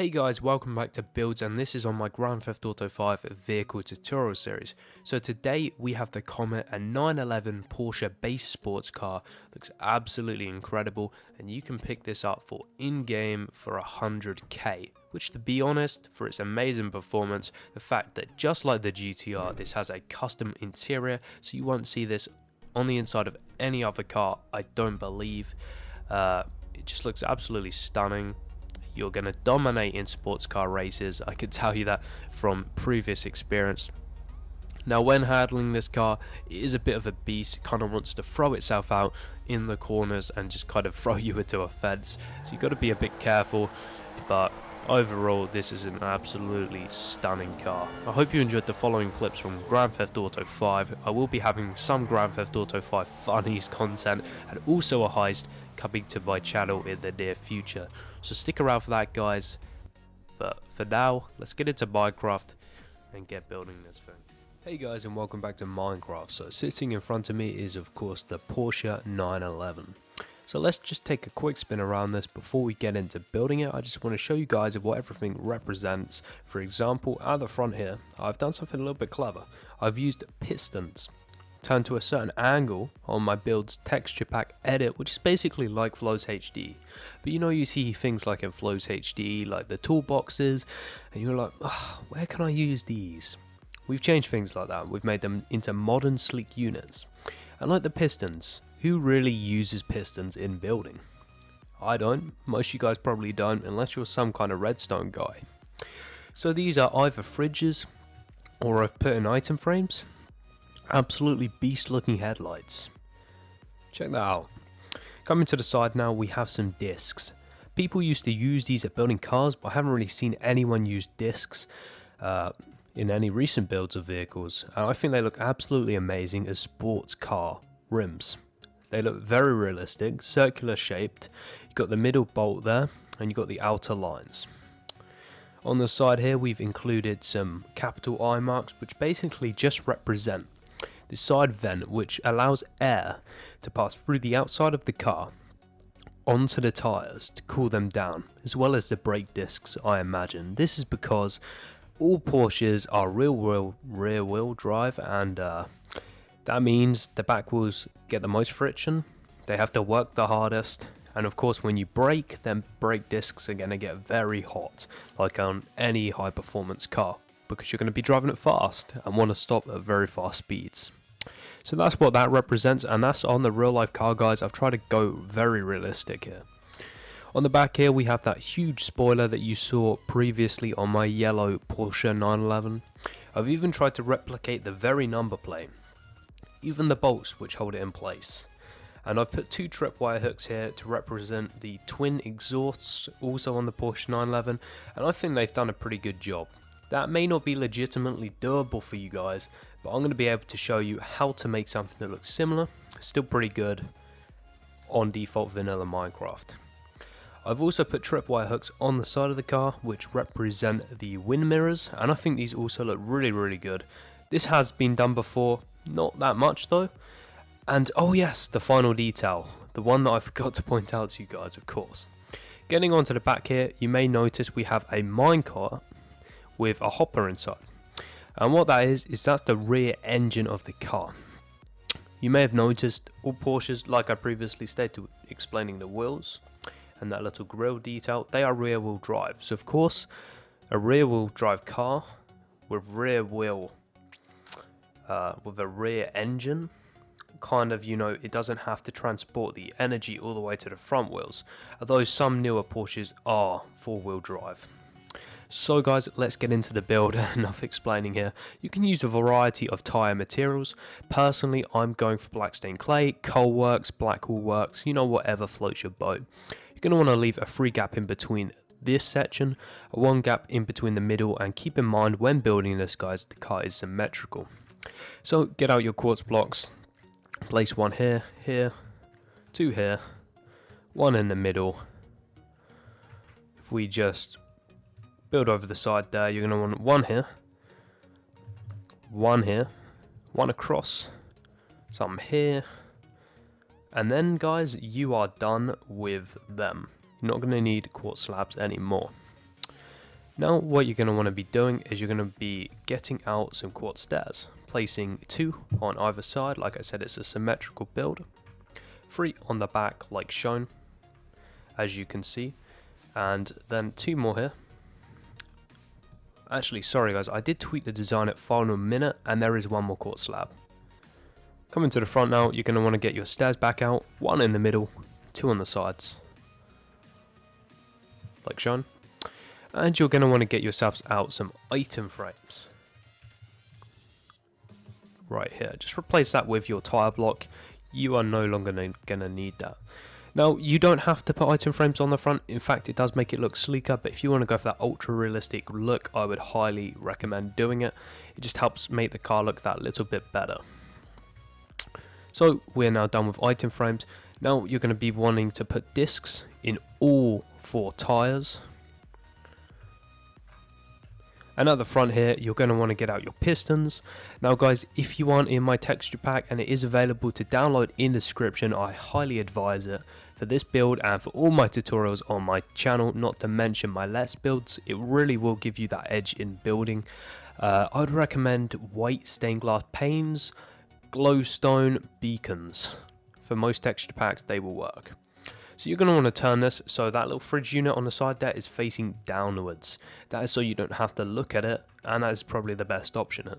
Hey guys, welcome back to Builds, and this is on my Grand Theft Auto 5 vehicle tutorial series. So today we have the Comet, a 911 Porsche base sports car. Looks absolutely incredible, and you can pick this up for in-game for 100k. Which, to be honest, for its amazing performance, the fact that just like the GTR, this has a custom interior, so you won't see this on the inside of any other car, I don't believe. It just looks absolutely stunning. You're going to dominate in sports car races, I could tell you that from previous experience. Now, when handling this car, it is a bit of a beast. It kind of wants to throw itself out in the corners and just kind of throw you into a fence, so you've got to be a bit careful, but overall this is an absolutely stunning car. I hope you enjoyed the following clips from Grand Theft Auto 5. I will be having some Grand Theft Auto 5 funnies content and also a heist coming to my channel in the near future, so stick around for that, guys. But for now, let's get into Minecraft and get building this thing. Hey guys, and welcome back to Minecraft. So sitting in front of me is of course the Porsche 911. So let's just take a quick spin around this before we get into building it. I just want to show you guys what everything represents. For example, at the front here, I've done something a little bit clever. I've used pistons turned to a certain angle on my build's texture pack edit, which is basically like Flo's HD. But you know, you see things like in Flo's HD, like the toolboxes, and you're like, oh, where can I use these? We've changed things like that. We've made them into modern sleek units. And like the pistons, who really uses pistons in building? I don't, most of you guys probably don't, unless you're some kind of redstone guy. So these are either fridges, or I've put in item frames. Absolutely beast looking headlights. Check that out. Coming to the side now, we have some discs. People used to use these at building cars, but I haven't really seen anyone use discs in any recent builds of vehicles. And I think they look absolutely amazing as sports car rims. They look very realistic, circular shaped. You've got the middle bolt there, and you've got the outer lines. On the side here, we've included some capital I marks, which basically just represent the side vent, which allows air to pass through the outside of the car onto the tires to cool them down, as well as the brake discs, I imagine. This is because all Porsches are rear wheel drive, and that means the back wheels get the most friction. They have to work the hardest, and of course when you brake, then brake discs are going to get very hot, like on any high performance car, because you're going to be driving it fast and want to stop at very fast speeds. So that's what that represents, and that's on the real life car, guys. I've tried to go very realistic here. On the back here, we have that huge spoiler that you saw previously on my yellow Porsche 911. I've even tried to replicate the very number plate, even the bolts which hold it in place. And I've put two tripwire hooks here to represent the twin exhausts, also on the Porsche 911, and I think they've done a pretty good job. That may not be legitimately doable for you guys, but I'm going to be able to show you how to make something that looks similar, still pretty good, on default vanilla Minecraft. I've also put tripwire hooks on the side of the car, which represent the wind mirrors, and I think these also look really, really good. This has been done before, not that much though. And oh yes, the final detail, the one that I forgot to point out to you guys, of course. Getting onto the back here, you may notice we have a minecart with a hopper inside. And what that is that's the rear engine of the car. You may have noticed all Porsches, like I previously stated, explaining the wheels and that little grille detail, they are rear wheel drive. So of course, a rear wheel drive car with a rear engine, kind of, you know, it doesn't have to transport the energy all the way to the front wheels, although some newer Porsches are four-wheel drive. So guys, let's get into the build. Enough explaining here. You can use a variety of tyre materials. Personally, I'm going for black stained clay, coal works, black wool works, you know, whatever floats your boat. You're going to want to leave a free gap in between this section, one gap in between the middle, and keep in mind when building this, guys, the car is symmetrical. So get out your quartz blocks, place one here, here, two here, one in the middle. If we just build over the side there, you're going to want one here, one here, one across, some here, and then guys, you are done with them. You're not going to need quartz slabs anymore. Now what you're going to want to be doing is you're going to be getting out some quartz stairs, placing 2 on either side. Like I said, it's a symmetrical build, 3 on the back like shown, as you can see, and then 2 more here. Actually, sorry guys, I did tweak the design at final minute, and there is 1 more quartz slab. Coming to the front now, you're going to want to get your stairs back out, 1 in the middle, 2 on the sides, like shown. And you're going to want to get yourselves out some item frames. Right here, just replace that with your tire block. You are no longer going to need that. Now, you don't have to put item frames on the front. In fact, it does make it look sleeker, but if you want to go for that ultra realistic look, I would highly recommend doing it. It just helps make the car look that little bit better. So we're now done with item frames. Now you're going to be wanting to put discs in all 4 tires. And at the front here, you're going to want to get out your pistons. Now guys, if you aren't in my texture pack, and it is available to download in the description, I highly advise it for this build and for all my tutorials on my channel, not to mention my Let's Builds. It really will give you that edge in building. I would recommend white stained glass panes, glowstone beacons. For most texture packs, they will work. So you're going to want to turn this so that little fridge unit on the side there is facing downwards. That is so you don't have to look at it, and that is probably the best option here,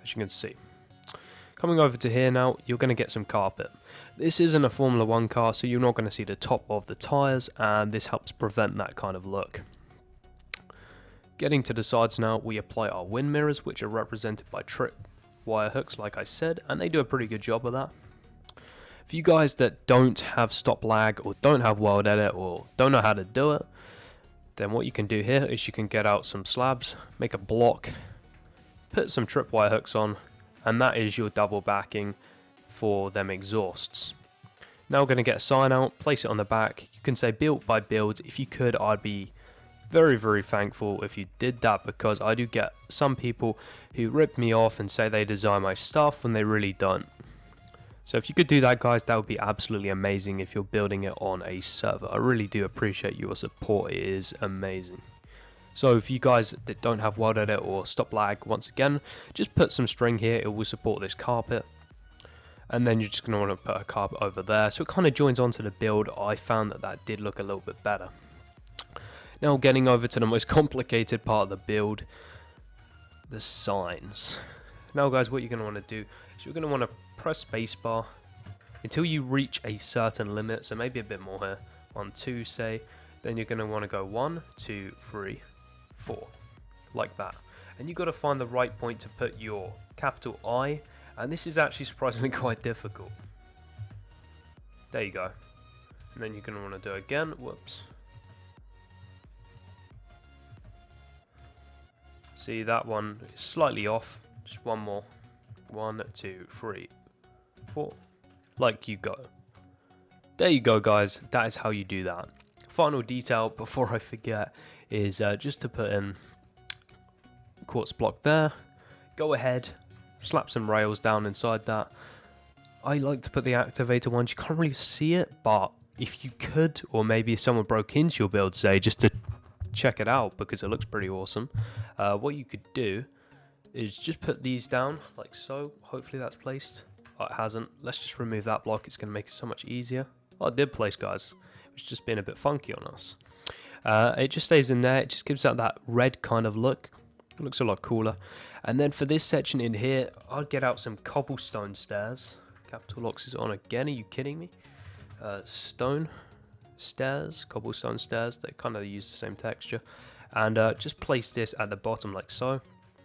as you can see. Coming over to here now, you're going to get some carpet. This isn't a Formula 1 car, so you're not going to see the top of the tyres, and this helps prevent that kind of look. Getting to the sides now, we apply our wind mirrors, which are represented by trip wire hooks, like I said, and they do a pretty good job of that. For you guys that don't have stop lag or don't have world edit or don't know how to do it, then what you can do here is you can get out some slabs, make a block, put some tripwire hooks on, and that is your double backing for them exhausts. Now we're going to get a sign out, place it on the back. You can say built by builds. If you could, I'd be very, very thankful if you did that, because I do get some people who rip me off and say they design my stuff when they really don't. So if you could do that guys, that would be absolutely amazing if you're building it on a server. I really do appreciate your support, it is amazing. So if you guys that don't have world edit or stop lag, once again, just put some string here, it will support this carpet. And then you're just going to want to put a carpet over there, so it kind of joins onto the build. I found that that did look a little bit better. Now getting over to the most complicated part of the build, the signs. Now guys, what you're going to want to do is you're going to want to press spacebar until you reach a certain limit, so maybe a bit more here, on 2 say, then you're going to want to go 1, 2, 3, 4, like that. And you've got to find the right point to put your capital I, and this is actually surprisingly quite difficult. There you go. And then you're going to want to do again, whoops. See, that one is slightly off, just one more. 1, 2, 3, 4, like you go. There you go guys, that is how you do that. Final detail before I forget is just to put in quartz block there. Go ahead, slap some rails down inside that. I like to put the activator ones, you can't really see it, but if you could, or maybe if someone broke into your build, say, just to check it out because it looks pretty awesome, what you could do is just put these down like so. Hopefully that's placed. Oh, it hasn't. Let's just remove that block, it's going to make it so much easier. Oh, it did place guys, it's just been a bit funky on us. It just stays in there, it just gives out that red kind of look. It looks a lot cooler. And then for this section in here, I'll get out some cobblestone stairs. Capital Locks is on again, are you kidding me? Stone stairs, cobblestone stairs, they kind of use the same texture. And just place this at the bottom like so.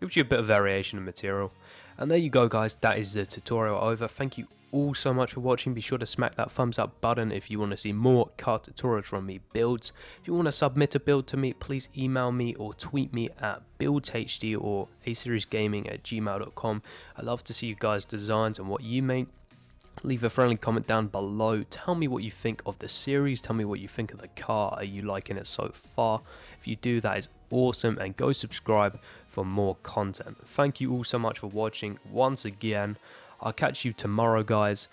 Gives you a bit of variation of material. And there you go guys, that is the tutorial over. Thank you all so much for watching. Be sure to smack that thumbs up button if you want to see more car tutorials from me, builds. If you want to submit a build to me, please email me or tweet me at buildshd or aseriesgaming@gmail.com. I love to see you guys' designs and what you make. Leave a friendly comment down below, tell me what you think of the series, tell me what you think of the car, are you liking it so far? If you do, that is awesome, and go subscribe for more content. Thank you all so much for watching once again. I'll catch you tomorrow guys,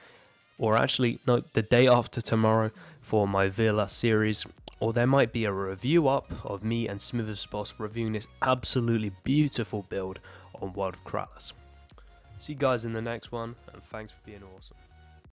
or actually no, the day after tomorrow for my Villa series. Or there might be a review up of me and Smithersboss reviewing this absolutely beautiful build on World of Keralis. See you guys in the next one, and thanks for being awesome.